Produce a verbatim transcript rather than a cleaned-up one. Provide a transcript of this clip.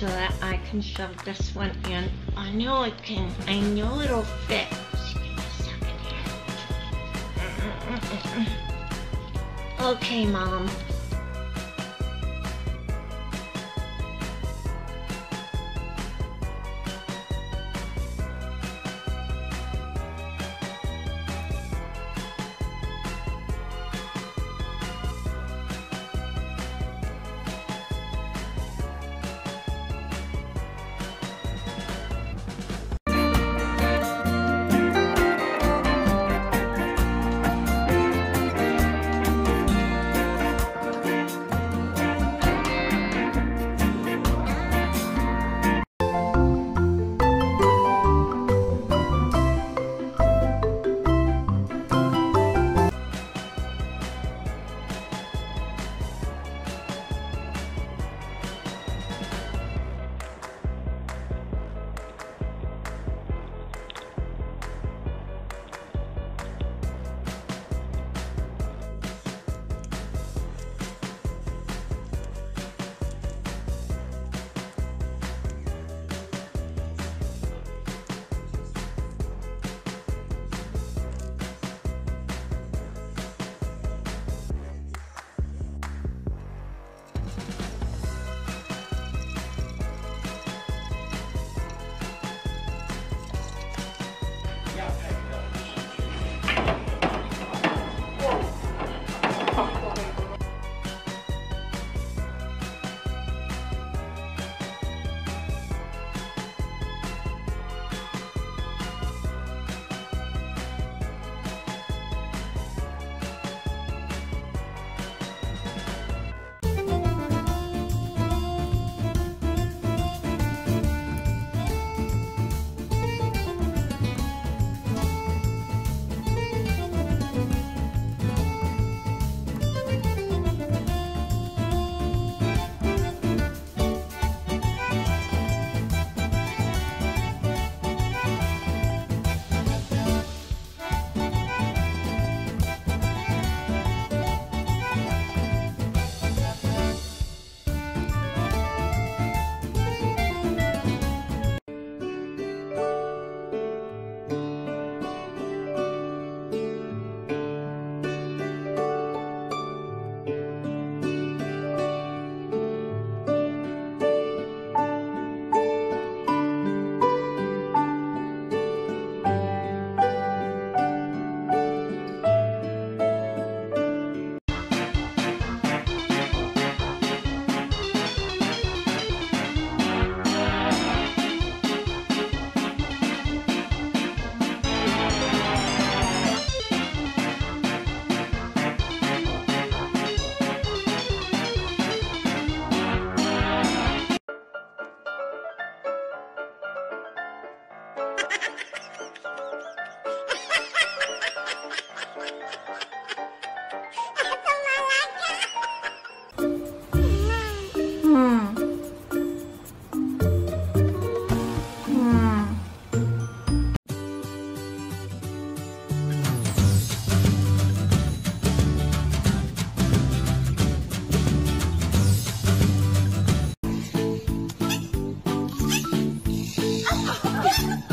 So that I can shove this one in. I know I can, I know it'll fit. Just give me a second here. Okay, Mom. Yeah.